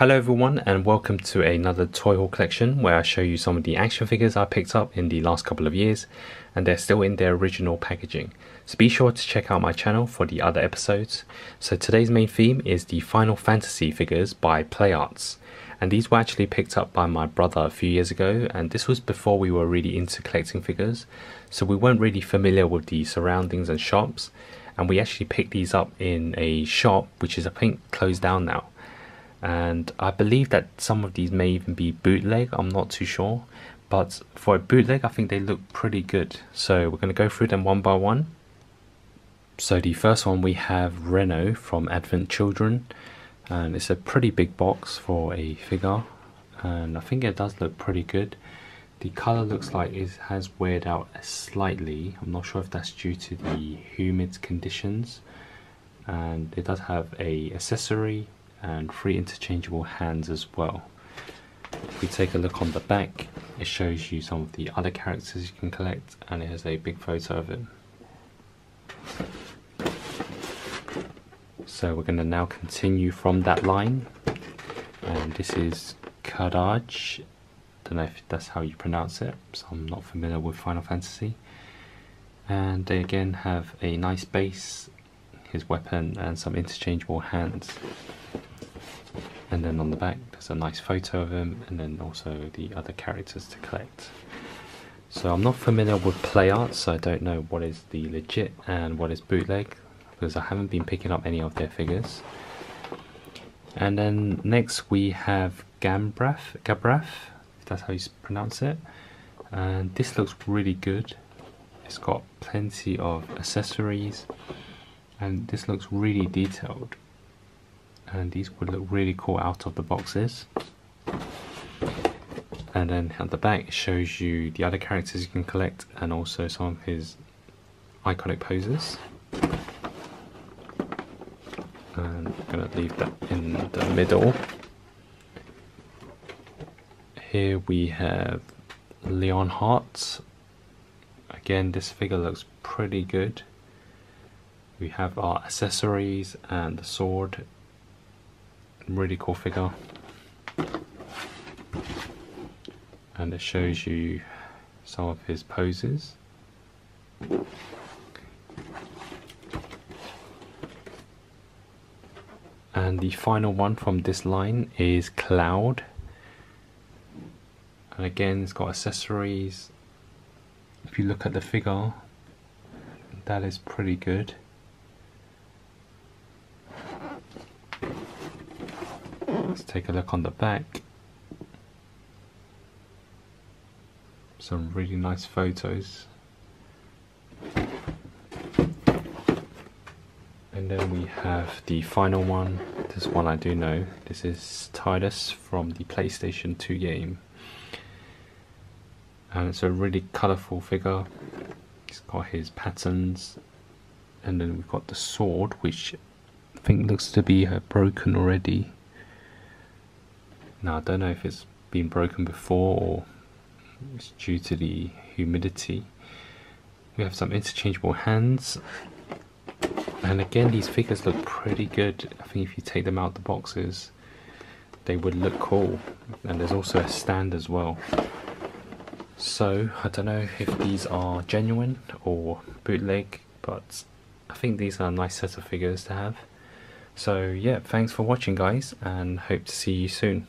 Hello everyone and welcome to another toy haul collection where I show you some of the action figures I picked up in the last couple of years and they're still in their original packaging. So be sure to check out my channel for the other episodes. So today's main theme is the Final Fantasy figures by Play Arts, and these were actually picked up by my brother a few years ago, and this was before we were really into collecting figures, so we weren't really familiar with the surroundings and shops, and we actually picked these up in a shop which is I think closed down now. And I believe that some of these may even be bootleg, I'm not too sure, but for a bootleg I think they look pretty good. So we're going to go through them one by one. So the first one we have Reno from Advent Children, and it's a pretty big box for a figure and I think it does look pretty good. The colour looks like it has weared out slightly, I'm not sure if that's due to the humid conditions, and it does have a accessory and 3 interchangeable hands as well. If we take a look on the back, it shows you some of the other characters you can collect and it has a big photo of it. So we're going to now continue from that line, and this is Kadaj. Don't know if that's how you pronounce it, so I'm not familiar with Final Fantasy. And they again have a nice base, his weapon and some interchangeable hands. And then on the back there's a nice photo of him and then also the other characters to collect. So I'm not familiar with Play Arts, so I don't know what is the legit and what is bootleg because I haven't been picking up any of their figures. And then next we have Gabranth, if that's how you pronounce it, and this looks really good. It's got plenty of accessories and this looks really detailed, and these would look really cool out of the boxes. And then at the back it shows you the other characters you can collect and also some of his iconic poses, and I'm going to leave that in the middle. Here we have Leonhart. Again, this figure looks pretty good. We have our accessories and the sword. Really cool figure, and it shows you some of his poses. And the final one from this line is Cloud, and again it's got accessories. If you look at the figure, that is pretty good. Let's take a look on the back, some really nice photos. And then we have the final one, this one I do know, this is Tidus from the PlayStation 2 game, and it's a really colourful figure. He's got his patterns, and then we've got the sword which I think looks to be broken already. Now I don't know if it's been broken before or it's due to the humidity. We have some interchangeable hands, and again these figures look pretty good. I think if you take them out the boxes they would look cool, and there's also a stand as well. So I don't know if these are genuine or bootleg, but I think these are a nice set of figures to have. So yeah, thanks for watching guys, and hope to see you soon.